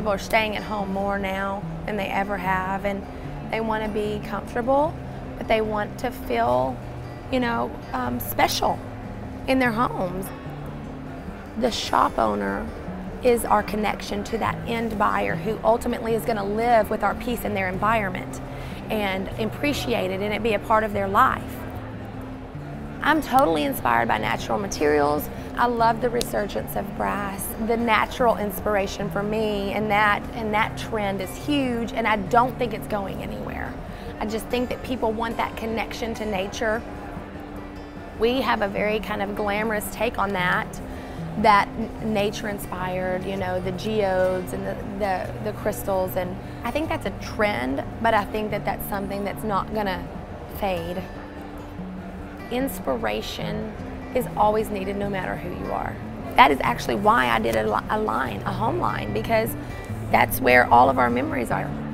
People are staying at home more now than they ever have, and they want to be comfortable, but they want to feel, special in their homes. The shop owner is our connection to that end buyer who ultimately is going to live with our piece in their environment and appreciate it and it be a part of their life. I'm totally inspired by natural materials. I love the resurgence of brass, the natural inspiration for me, and that trend is huge, and I don't think it's going anywhere. I just think that people want that connection to nature. We have a very kind of glamorous take on that nature inspired, the geodes and the crystals, and I think that's a trend, but I think that that's something that's not gonna fade. Inspiration is always needed no matter who you are. That is actually why I did a home line, because that's where all of our memories are.